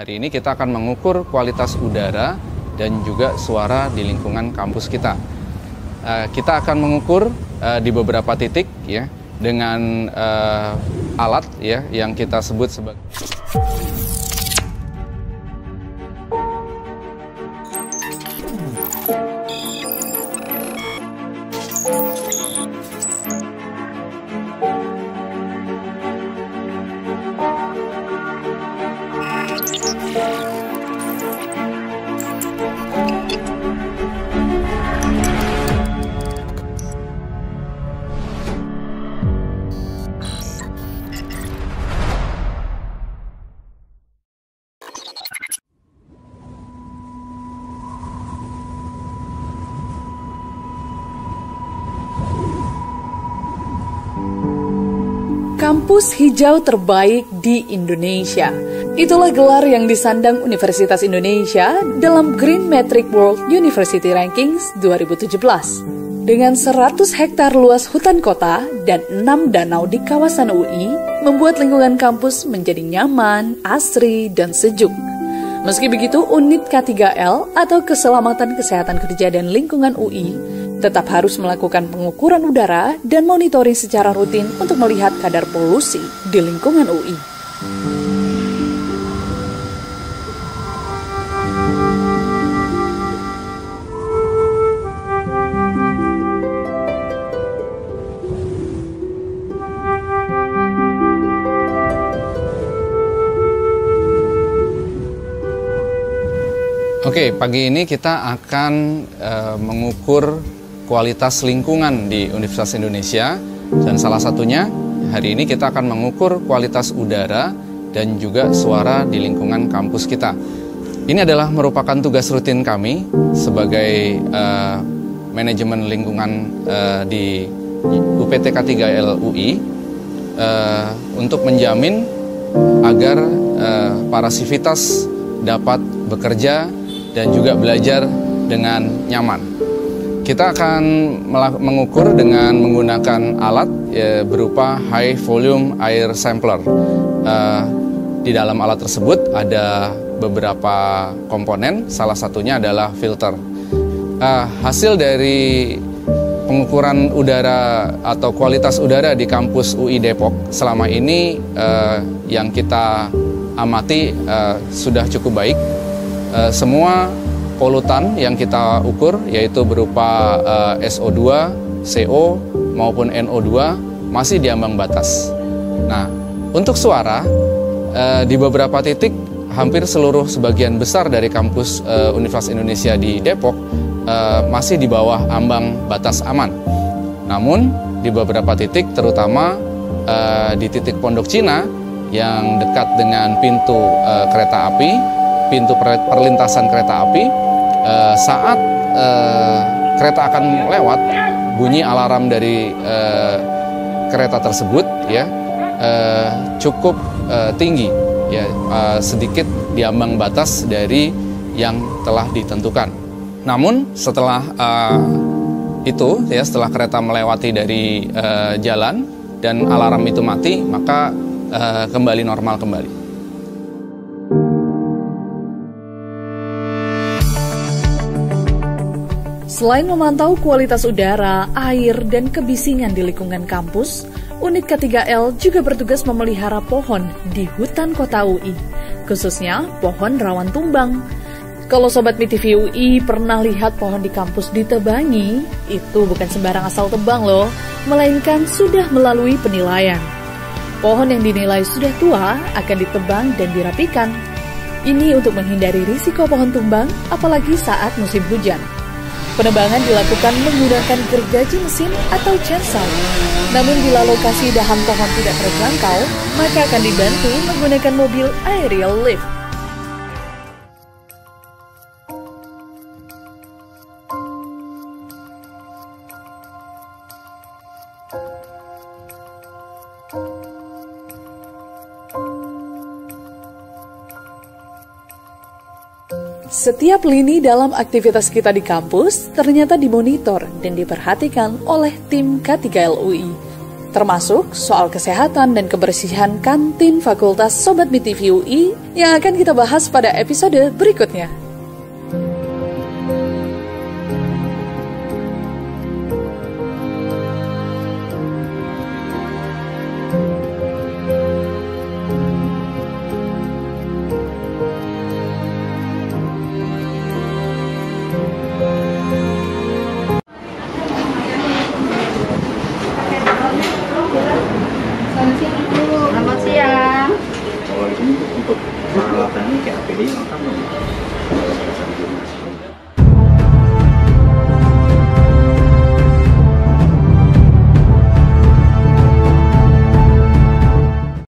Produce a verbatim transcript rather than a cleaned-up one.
Hari ini kita akan mengukur kualitas udara dan juga suara di lingkungan kampus kita. Uh, kita akan mengukur uh, di beberapa titik ya dengan uh, alat ya yang kita sebut sebagai Kampus hijau terbaik di Indonesia. Itulah gelar yang disandang Universitas Indonesia dalam Green Metric World University Rankings dua ribu tujuh belas. Dengan seratus hektar luas hutan kota dan enam danau di kawasan U I, membuat lingkungan kampus menjadi nyaman, asri, dan sejuk. Meski begitu, unit K tiga L atau Keselamatan Kesehatan Kerja dan Lingkungan U I tetap harus melakukan pengukuran udara dan monitoring secara rutin untuk melihat kadar polusi di lingkungan U I. Oke, pagi ini kita akan uh, mengukur kualitas lingkungan di Universitas Indonesia, dan salah satunya hari ini kita akan mengukur kualitas udara dan juga suara di lingkungan kampus kita. Ini adalah merupakan tugas rutin kami sebagai uh, manajemen lingkungan uh, di U P T K tiga L U I uh, untuk menjamin agar uh, para sivitas dapat bekerja dan juga belajar dengan nyaman. Kita akan mengukur dengan menggunakan alat ya, berupa High Volume Air Sampler. Uh, di dalam alat tersebut ada beberapa komponen, salah satunya adalah filter. Uh, hasil dari pengukuran udara atau kualitas udara di kampus U I Depok selama ini uh, yang kita amati uh, sudah cukup baik. Uh, semua polutan yang kita ukur yaitu berupa uh, S O dua, C O maupun N O dua masih di ambang batas. Nah, untuk suara uh, di beberapa titik hampir seluruh sebagian besar dari kampus uh, Universitas Indonesia di Depok uh, masih di bawah ambang batas aman. Namun di beberapa titik terutama uh, di titik Pondok Cina yang dekat dengan pintu uh, kereta api, pintu per perlintasan kereta api. Uh, saat uh, kereta akan lewat, bunyi alarm dari uh, kereta tersebut ya uh, cukup uh, tinggi ya uh, sedikit di ambang batas dari yang telah ditentukan. Namun setelah uh, itu ya setelah kereta melewati dari uh, jalan dan alarm itu mati, maka uh, kembali normal kembali. Selain memantau kualitas udara, air, dan kebisingan di lingkungan kampus, unit K tiga L juga bertugas memelihara pohon di hutan kota U I, khususnya pohon rawan tumbang. Kalau Sobat M I T V U I pernah lihat pohon di kampus ditebangi, itu bukan sembarang asal tebang loh, melainkan sudah melalui penilaian. Pohon yang dinilai sudah tua akan ditebang dan dirapikan. Ini untuk menghindari risiko pohon tumbang, apalagi saat musim hujan. Penebangan dilakukan menggunakan gergaji mesin atau chainsaw. Namun bila lokasi dahan pohon tidak terjangkau, maka akan dibantu menggunakan mobil aerial lift. Setiap lini dalam aktivitas kita di kampus ternyata dimonitor dan diperhatikan oleh tim K tiga L U I. termasuk soal kesehatan dan kebersihan kantin Fakultas Sobat B T V U I yang akan kita bahas pada episode berikutnya.